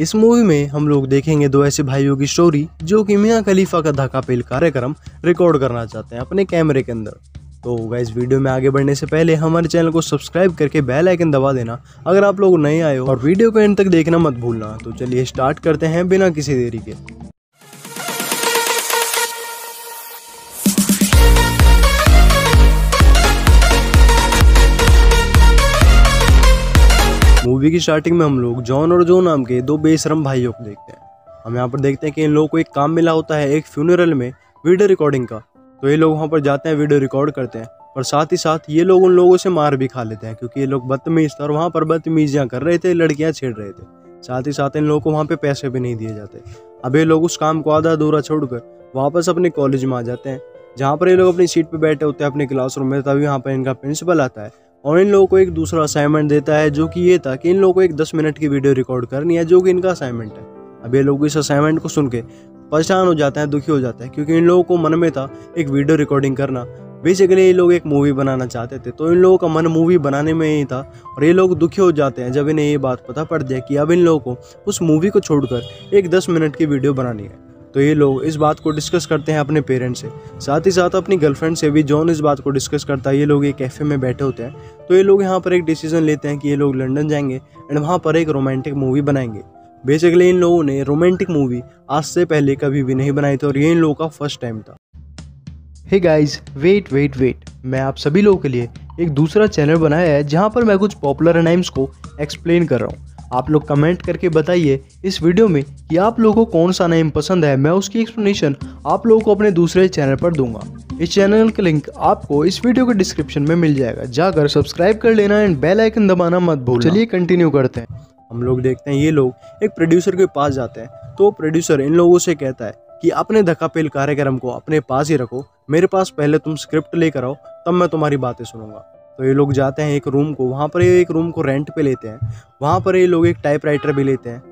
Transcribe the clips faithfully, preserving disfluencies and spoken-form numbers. इस मूवी में हम लोग देखेंगे दो ऐसे भाइयों की स्टोरी जो कि मियां खलीफा का धक्कापेल कार्यक्रम रिकॉर्ड करना चाहते हैं अपने कैमरे के अंदर। तो गाइस, वीडियो में आगे बढ़ने से पहले हमारे चैनल को सब्सक्राइब करके बेल आइकन दबा देना अगर आप लोग नए आए हो, और वीडियो को एंड तक देखना मत भूलना। तो चलिए स्टार्ट करते हैं बिना किसी देरी के। मूवी की स्टार्टिंग में हम लोग जॉन और जो नाम के दो बेशरम भाइयों को देखते हैं। हम यहाँ पर देखते हैं कि इन लोगों को एक काम मिला होता है एक फ्यूनरल में वीडियो रिकॉर्डिंग का। तो ये लोग वहाँ पर जाते हैं, वीडियो रिकॉर्ड करते हैं, और साथ ही साथ ये लोग उन लोगों से मार भी खा लेते हैं क्योंकि ये लोग बदतमीज थे और वहाँ पर बदतमीजियाँ कर रहे थे, लड़कियाँ छेड़ रहे थे। साथ ही साथ इन लोगों को वहाँ पे पैसे भी नहीं दिए जाते। अब ये लोग उस काम को आधा अधूरा छोड़कर वापस अपने कॉलेज में आ जाते हैं, जहाँ पर ये लोग अपनी सीट पर बैठे होते हैं अपने क्लासरूम में। तभी यहाँ पर इनका प्रिंसिपल आता है और इन लोगों को एक दूसरा असाइनमेंट देता है, जो कि ये था कि इन लोगों को एक दस मिनट की वीडियो रिकॉर्ड करनी है, जो कि इनका असाइनमेंट है। अब ये लोग इस असाइनमेंट को सुन के परेशान हो जाते हैं, दुखी हो जाते हैं, क्योंकि इन लोगों को मन में था एक वीडियो रिकॉर्डिंग करना। बेसिकली ये लोग एक मूवी बनाना चाहते थे, तो इन लोगों का मन मूवी बनाने में ही था। और ये लोग दुखी हो जाते हैं जब इन्हें ये बात पता पड़ती है कि अब इन लोगों को उस मूवी को छोड़कर एक दस मिनट की वीडियो बनानी है। तो ये लोग इस बात को डिस्कस करते हैं अपने पेरेंट्स से, साथ ही साथ अपनी गर्लफ्रेंड से भी जॉन इस बात को डिस्कस करता है। ये लोग एक कैफ़े में बैठे होते हैं, तो ये लोग यहाँ पर एक डिसीजन लेते हैं कि ये लोग लंदन जाएंगे एंड वहाँ पर एक रोमांटिक मूवी बनाएंगे। बेसिकली इन लोगों ने रोमांटिक मूवी आज से पहले कभी भी नहीं बनाई थी और ये इन लोगों का फर्स्ट टाइम था। Hey guys, wait wait wait, मैं आप सभी लोगों के लिए एक दूसरा चैनल बनाया है जहाँ पर मैं कुछ पॉपुलर नाम्स को एक्सप्लेन कर रहा हूँ। आप लोग कमेंट करके बताइए इस वीडियो में कि आप लोगों को कौन सा नेम पसंद है। मैं उसकी एक्सप्लेनेशन आप लोगों को अपने दूसरे चैनल पर दूंगा। इस चैनल का लिंक आपको इस वीडियो के डिस्क्रिप्शन में मिल जाएगा, जाकर सब्सक्राइब कर लेना एंड बेल आइकन दबाना मत भूलना। चलिए कंटिन्यू करते हैं। हम लोग देखते हैं ये लोग एक प्रोड्यूसर के पास जाते हैं, तो प्रोड्यूसर इन लोगों से कहता है कि अपने धक्कापेल कार्यक्रम को अपने पास ही रखो, मेरे पास पहले तुम स्क्रिप्ट लेकर आओ, तब मैं तुम्हारी बातें सुनूंगा। तो ये लोग जाते हैं एक रूम को, वहाँ पर ये एक रूम को रेंट पे लेते हैं। वहाँ पर ये लोग एक टाइपराइटर भी लेते हैं।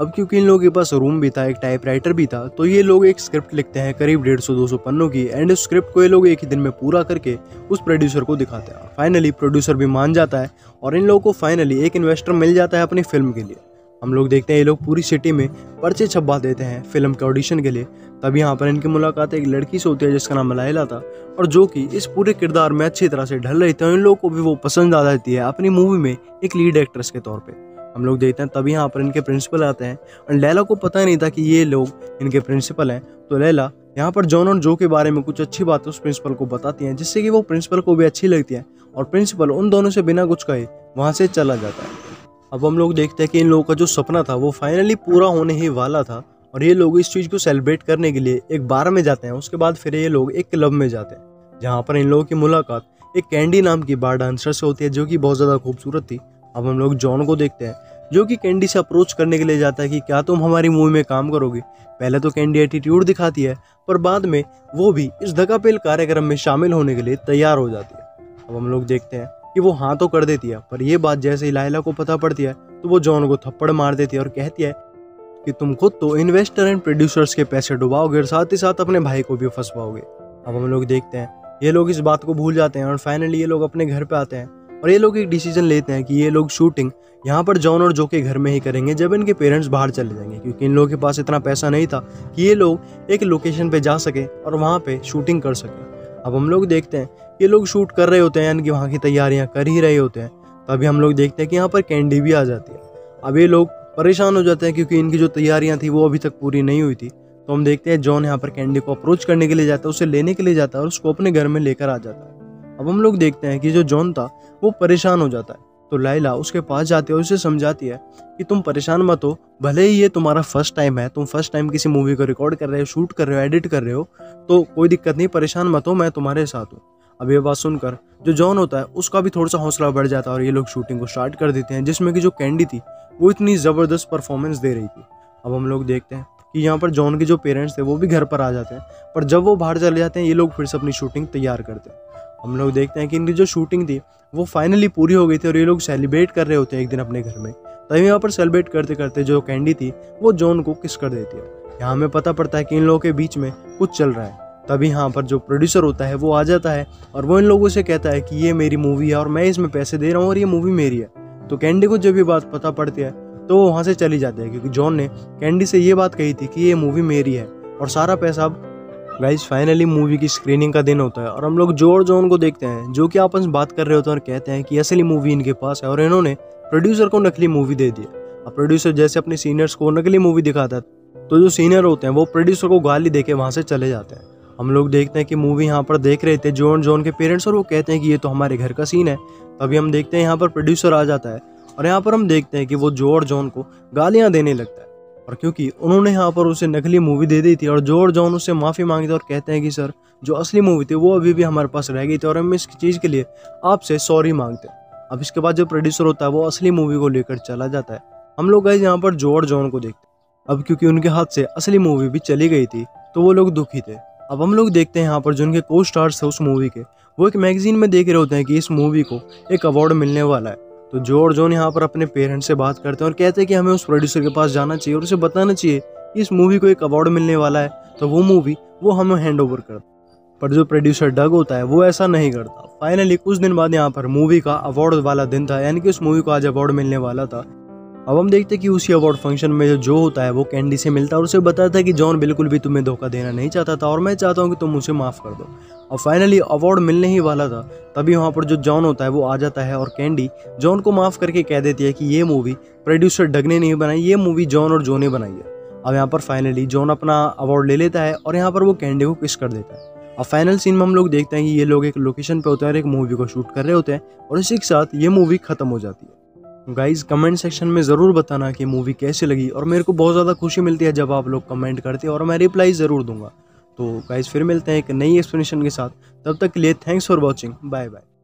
अब क्योंकि इन लोगों के पास रूम भी था, एक टाइपराइटर भी था, तो ये लोग एक स्क्रिप्ट लिखते हैं करीब डेढ़ सौ दो सौ पन्नों की, एंड उस स्क्रिप्ट को ये लोग एक ही दिन में पूरा करके उस प्रोड्यूसर को दिखाते हैं। फाइनली प्रोड्यूसर भी मान जाता है और इन लोगों को फाइनली एक इन्वेस्टर मिल जाता है अपनी फिल्म के लिए। हम लोग देखते हैं ये लोग पूरी सिटी में पर्चे छपवा देते हैं फिल्म के ऑडिशन के लिए। तब यहाँ पर इनकी मुलाकात एक लड़की से होती है जिसका नाम लायला था, और जो कि इस पूरे किरदार में अच्छी तरह से ढल रही थी। इन लोगों को भी वो पसंद आ जाती है अपनी मूवी में एक लीड एक्ट्रेस के तौर पे। हम लोग देखते हैं तभी यहाँ पर इनके प्रिंसिपल आते हैं, और लैला को पता नहीं था कि ये लोग इनके प्रिंसिपल हैं। तो लैला यहाँ पर जॉन और जो के बारे में कुछ अच्छी बातें उस प्रिंसिपल को बताती हैं, जिससे कि वो प्रिंसिपल को भी अच्छी लगती है, और प्रिंसिपल उन दोनों से बिना कुछ कहे वहाँ से चला जाता है। अब हम लोग देखते हैं कि इन लोगों का जो सपना था वो फाइनली पूरा होने ही वाला था, और ये लोग इस चीज़ को सेलिब्रेट करने के लिए एक बार में जाते हैं। उसके बाद फिर ये लोग एक क्लब में जाते हैं, जहाँ पर इन लोगों की मुलाकात एक कैंडी नाम की बार डांसर से होती है, जो कि बहुत ज़्यादा खूबसूरत थी। अब हम लोग जॉन को देखते हैं जो कि कैंडी से अप्रोच करने के लिए जाता है कि क्या तुम हमारी मूवी में काम करोगे। पहले तो कैंडी एटीट्यूड दिखाती है, पर बाद में वो भी इस धक्कापेल कार्यक्रम में शामिल होने के लिए तैयार हो जाती है। अब हम लोग देखते हैं कि वो हाँ तो कर देती है, पर यह बात जैसे ही लायला को पता पड़ती है तो वो जॉन को थप्पड़ मार देती है और कहती है कि तुम खुद तो इन्वेस्टर एंड प्रोड्यूसर्स के पैसे डुबाओगे और साथ ही साथ अपने भाई को भी फंसवाओगे। अब हम लोग देखते हैं ये लोग इस बात को भूल जाते हैं, और फाइनली ये लोग अपने घर पे आते हैं, और ये लोग एक डिसीजन लेते हैं कि ये लोग शूटिंग यहाँ पर जॉन और जो के घर में ही करेंगे जब इनके पेरेंट्स बाहर चले जाएंगे, क्योंकि इन लोगों के पास इतना पैसा नहीं था कि ये लोग एक लोकेशन पर जा सकें और वहाँ पर शूटिंग कर सकें। अब हम लोग देखते हैं ये लोग शूट कर रहे होते हैं, यानी कि वहाँ की तैयारियाँ कर ही रहे होते हैं। तभी हम लोग देखते हैं कि यहाँ पर कैंडी भी आ जाती है। अब ये लोग परेशान हो जाते हैं क्योंकि इनकी जो तैयारियाँ थी वो अभी तक पूरी नहीं हुई थी। तो हम देखते हैं जॉन यहाँ पर कैंडी को अप्रोच करने के लिए जाता है, उसे लेने के लिए जाता है और उसको अपने घर में लेकर आ जाता है। अब हम लोग देखते हैं कि जो जॉन था वो परेशान हो जाता है, तो लायला उसके पास जाती है और उसे समझाती है कि तुम परेशान मत हो, भले ही ये तुम्हारा फर्स्ट टाइम है, तुम फर्स्ट टाइम किसी मूवी को रिकॉर्ड कर रहे हो, शूट कर रहे हो, एडिट कर रहे हो, तो कोई दिक्कत नहीं, परेशान मत हो, मैं तुम्हारे साथ हूँ। अब ये बात सुनकर जो जॉन होता है उसका भी थोड़ा सा हौसला बढ़ जाता है, और ये लोग शूटिंग को स्टार्ट कर देते हैं, जिसमें कि जो कैंडी थी वो इतनी ज़बरदस्त परफॉर्मेंस दे रही थी। अब हम लोग देखते हैं कि यहाँ पर जॉन के जो पेरेंट्स थे वो भी घर पर आ जाते हैं, पर जब वो बाहर चले जाते हैं ये लोग फिर से अपनी शूटिंग तैयार करते हैं। हम लोग देखते हैं कि इनकी जो शूटिंग थी वो फाइनली पूरी हो गई थी, और ये लोग सेलिब्रेट कर रहे होते हैं एक दिन अपने घर में। तभी यहाँ पर सेलिब्रेट करते करते जो कैंडी थी वो जॉन को किस कर देती है। यहाँ हमें पता पड़ता है कि इन लोगों के बीच में कुछ चल रहा है। तभी यहाँ पर जो प्रोड्यूसर होता है वो आ जाता है, और वो इन लोगों से कहता है कि ये मेरी मूवी है और मैं इसमें पैसे दे रहा हूँ और ये मूवी मेरी है। तो कैंडी को जब ये बात पता पड़ती है तो वो वहाँ से चली जाती है, क्योंकि जॉन ने कैंडी से ये बात कही थी कि ये मूवी मेरी है। और सारा पैसा अब गाइज फाइनली मूवी की स्क्रीनिंग का दिन होता है और हम लोग जो और जॉन को देखते हैं जो कि आपस में बात कर रहे होते हैं और कहते हैं कि असली मूवी इनके पास है और इन्होंने प्रोड्यूसर को नकली मूवी दे दी। और प्रोड्यूसर जैसे अपने सीनियर्स को नकली मूवी दिखाता है तो जो सीनियर होते हैं वो प्रोड्यूसर को गाली देके वहाँ से चले जाते हैं। हम लोग देखते हैं कि मूवी यहाँ पर देख रहे थे जॉन जॉन के पेरेंट्स और वो कहते हैं कि ये तो हमारे घर का सीन है। तभी हम देखते हैं यहाँ पर प्रोड्यूसर आ जाता है और यहाँ पर हम देखते हैं कि वो जो और जॉन को गालियाँ देने लगता है और क्योंकि उन्होंने यहाँ पर उसे नकली मूवी दे दी थी और जो और जॉन उससे माफ़ी मांगते और कहते हैं कि सर जो असली मूवी थी वो अभी भी हमारे पास रह गई थी और हम इस चीज़ के लिए आपसे सॉरी मांगते हैं। अब इसके बाद जो प्रोड्यूसर होता है वो असली मूवी को लेकर चला जाता है। हम लोग गाइस यहाँ पर जो और जॉन को देखते हैं। अब क्योंकि उनके हाथ से असली मूवी भी चली गई थी तो वो लोग दुखी थे। अब हम लोग देखते हैं यहाँ पर जो उनके को स्टार्स थे उस मूवी के, वो एक मैगजीन में देख रहे होते हैं कि इस मूवी को एक अवार्ड मिलने वाला है। तो जो और जॉन यहाँ पर अपने पेरेंट्स से बात करते हैं और कहते हैं कि हमें उस प्रोड्यूसर के पास जाना चाहिए और उसे बताना चाहिए कि इस मूवी को एक अवार्ड मिलने वाला है तो वो मूवी वो हमें हैंड ओवर कर। पर जो प्रोड्यूसर डग होता है वो ऐसा नहीं करता। फाइनली कुछ दिन बाद यहाँ पर मूवी का अवार्ड वाला दिन था, यानी कि उस मूवी को आज अवार्ड मिलने वाला था। अब हम देखते हैं कि उसी अवार्ड फंक्शन में जो जो होता है वो कैंडी से मिलता है और उसे बताता है कि जॉन बिल्कुल भी तुम्हें धोखा देना नहीं चाहता था और मैं चाहता हूँ कि तुम उसे माफ़ कर दो। और फाइनली अवार्ड मिलने ही वाला था तभी वहाँ पर जो जॉन होता है वो आ जाता है और कैंडी जॉन को माफ़ करके कह देती है कि ये मूवी प्रोड्यूसर डग ने नहीं बनाई, ये मूवी जॉन और जो ने बनाई है। अब यहाँ पर फाइनली जॉन अपना अवार्ड ले लेता है और यहाँ पर वो कैंडी को किस कर देता है। और फाइनल सीन में हम लोग देखते हैं कि ये लोग एक लोकेशन पर होते हैं और एक मूवी को शूट कर रहे होते हैं और इसी के साथ ये मूवी ख़त्म हो जाती है। गाइज़ कमेंट सेक्शन में ज़रूर बताना कि मूवी कैसी लगी और मेरे को बहुत ज़्यादा खुशी मिलती है जब आप लोग कमेंट करते हैं और मैं रिप्लाई ज़रूर दूंगा। तो गाइज़ फिर मिलते हैं एक नई एक्सप्लेनेशन के साथ, तब तक के लिए thanks for watching, bye bye.